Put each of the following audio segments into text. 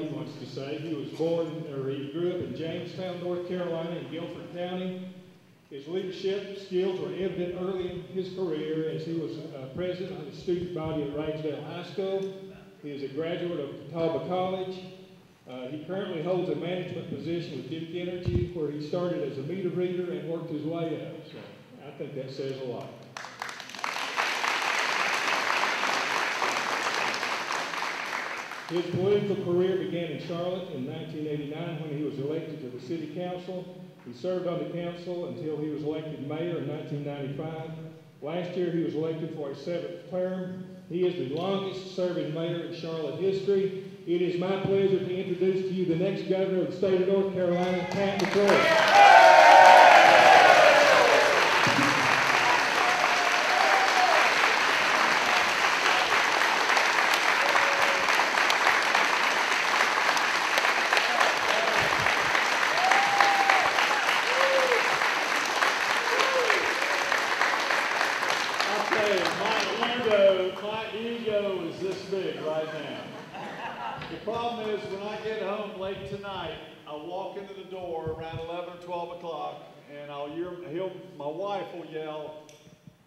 he wants to say. He was born, or he grew up in Jamestown, North Carolina, in Guilford County. His leadership skills were evident early in his career as he was president of the student body at Ransdale High School. He is a graduate of Catawba College. He currently holds a management position with Duke Energy, where he started as a meter reader and worked his way up. So I think that says a lot. His political career began in Charlotte in 1989 when he was elected to the city council. He served on the council until he was elected mayor in 1995. Last year he was elected for his 7th term. He is the longest serving mayor in Charlotte history. It is my pleasure to introduce to you the next governor of the state of North Carolina, Pat McCrory. My wife will yell,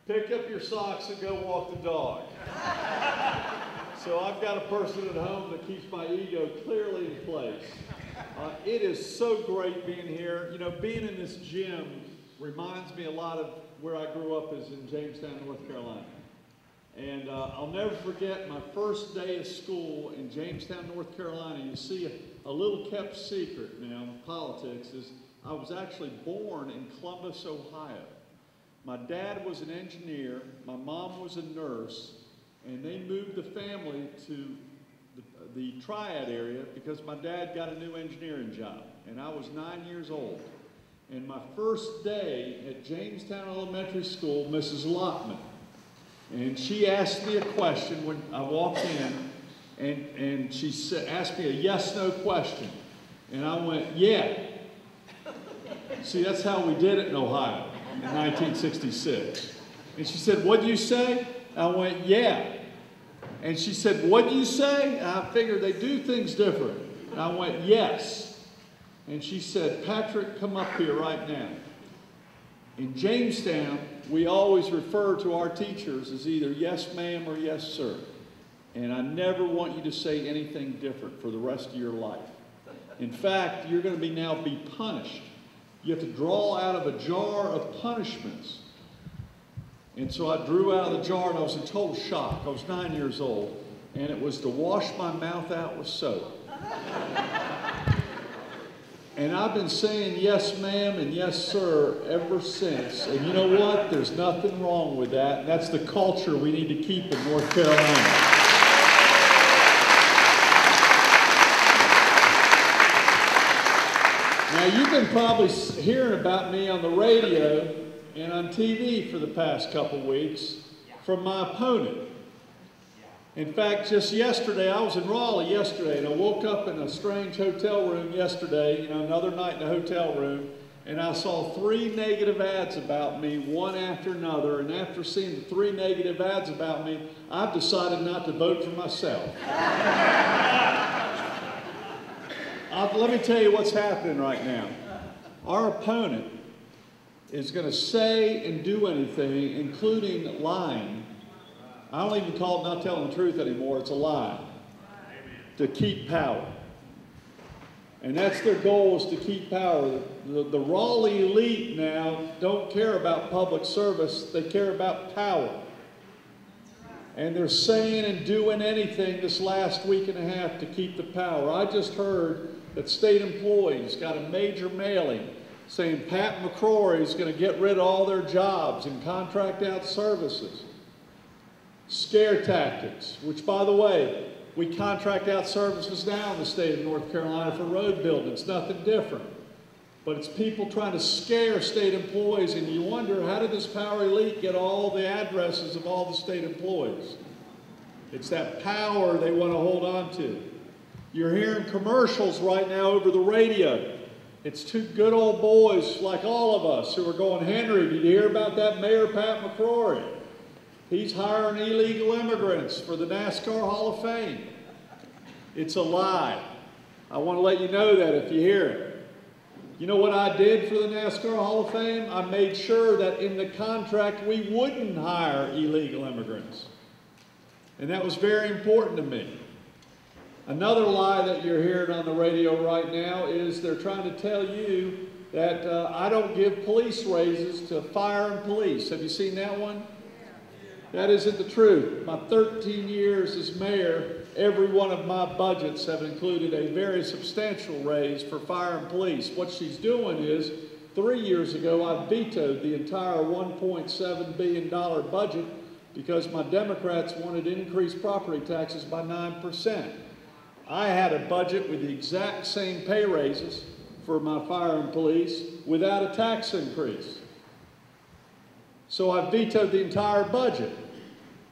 pick up your socks and go walk the dog. So I've got a person at home that keeps my ego clearly in place. It is so great being here. You know, being in this gym reminds me a lot of where I grew up, is in Jamestown, North Carolina. And I'll never forget my first day of school in Jamestown, North Carolina. You see, a little kept secret now in politics is I was actually born in Columbus, Ohio. My dad was an engineer, my mom was a nurse, and they moved the family to the Triad area because my dad got a new engineering job, and I was 9 years old. And my first day at Jamestown Elementary School, Mrs. Lockman, and she asked me a question when I walked in, and she asked me a yes-no question. And I went, yeah. See, that's how we did it in Ohio in 1966. And she said, "What do you say?" I went, "Yeah." And she said, "What do you say?" And I figured they do things different. And I went, "Yes." And she said, "Patrick, come up here right now." In Jamestown, we always refer to our teachers as either yes, ma'am, or yes, sir. And I never want you to say anything different for the rest of your life. In fact, you're going to now be punished. You have to draw out of a jar of punishments. And so I drew out of the jar, and I was in total shock. I was 9 years old, and it was to wash my mouth out with soap. And I've been saying yes, ma'am, and yes, sir, ever since. And you know what? There's nothing wrong with that. And that's the culture we need to keep in North Carolina. Now, you've been probably hearing about me on the radio and on TV for the past couple weeks from my opponent. In fact, just yesterday, I was in Raleigh yesterday, and I woke up in a strange hotel room yesterday, you know, another night in a hotel room, and I saw three negative ads about me, one after another, and after seeing the three negative ads about me, I've decided not to vote for myself. Let me tell you what's happening right now. Our opponent is going to say and do anything, including lying. I don't even call it not telling the truth anymore. It's a lie. Amen. To keep power. And that's their goal, is to keep power. The Raleigh elite now don't care about public service. They care about power. And they're saying and doing anything this last week and a half to keep the power. I just heard that state employees got a major mailing saying Pat McCrory is going to get rid of all their jobs and contract out services. Scare tactics, which, by the way, we contract out services now in the state of North Carolina for road building. It's nothing different. But it's people trying to scare state employees, and you wonder, how did this power elite get all the addresses of all the state employees? It's that power they want to hold on to. You're hearing commercials right now over the radio. It's two good old boys like all of us who are going, "Henry, did you hear about that Mayor Pat McCrory? He's hiring illegal immigrants for the NASCAR Hall of Fame." It's a lie. I want to let you know that if you hear it. You know what I did for the NASCAR Hall of Fame? I made sure that in the contract we wouldn't hire illegal immigrants. And that was very important to me. Another lie that you're hearing on the radio right now is they're trying to tell you that I don't give police raises to fire and police. Have you seen that one? That isn't the truth. My 13 years as mayor, every one of my budgets have included a very substantial raise for fire and police. What she's doing is, 3 years ago, I vetoed the entire $1.7 billion budget because my Democrats wanted to increase property taxes by 9%. I had a budget with the exact same pay raises for my fire and police without a tax increase. So I vetoed the entire budget.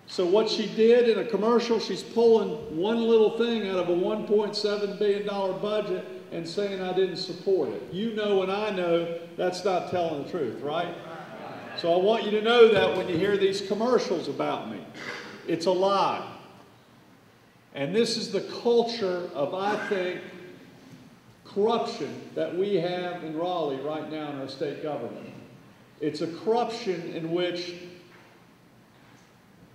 So what she did in a commercial, she's pulling one little thing out of a $1.7 billion budget and saying I didn't support it. You know and I know that's not telling the truth, right? So I want you to know that when you hear these commercials about me, it's a lie. And this is the culture of, I think, corruption that we have in Raleigh right now in our state government. It's a corruption in which,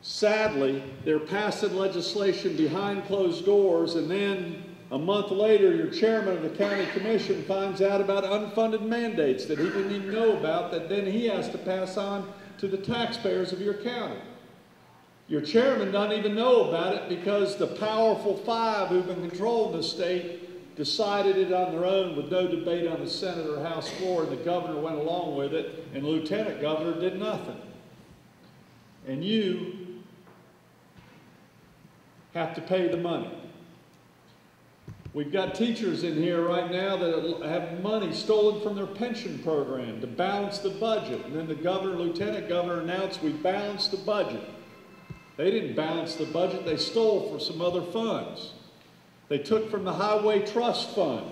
sadly, they're passing legislation behind closed doors, and then a month later, your chairman of the county commission finds out about unfunded mandates that he didn't even know about, that then he has to pass on to the taxpayers of your county. Your chairman doesn't even know about it because the powerful five who've been controlling the state decided it on their own with no debate on the Senate or House floor, and the governor went along with it, and the lieutenant governor did nothing. And you have to pay the money. We've got teachers in here right now that have money stolen from their pension program to balance the budget, and then the governor, lieutenant governor announced we balanced the budget. They didn't balance the budget, they stole from some other funds. They took from the Highway Trust Fund.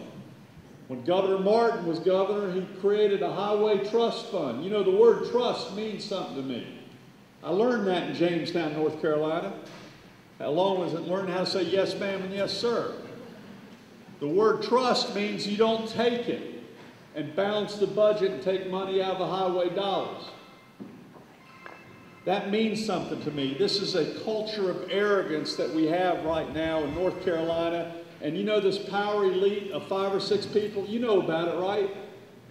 When Governor Martin was governor, he created a Highway Trust Fund. You know, the word trust means something to me. I learned that in Jamestown, North Carolina. How long was it learning how to say yes, ma'am, and yes, sir? The word trust means you don't take it and balance the budget and take money out of the highway dollars. That means something to me. This is a culture of arrogance that we have right now in North Carolina. And you know this power elite of 5 or 6 people? You know about it, right?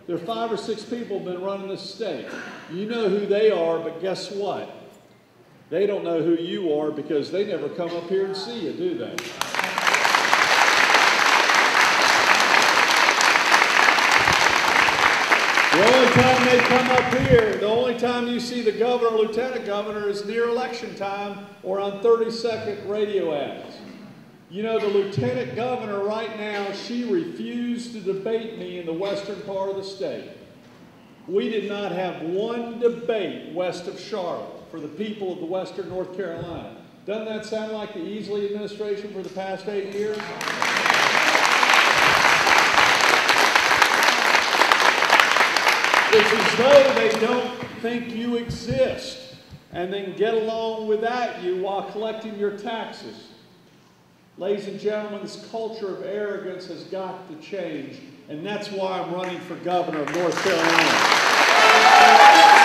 There are 5 or 6 people who've been running this state. You know who they are, but guess what? They don't know who you are because they never come up here and see you, do they? The only time they come up here, the only time you see the governor, lieutenant governor is near election time or on 30-second radio ads. You know, the lieutenant governor right now, she refused to debate me in the western part of the state. We did not have one debate west of Charlotte for the people of the western North Carolina. Doesn't that sound like the Easley administration for the past 8 years? It's as though they don't think you exist and then get along without you while collecting your taxes. Ladies and gentlemen, this culture of arrogance has got to change, and that's why I'm running for governor of North Carolina.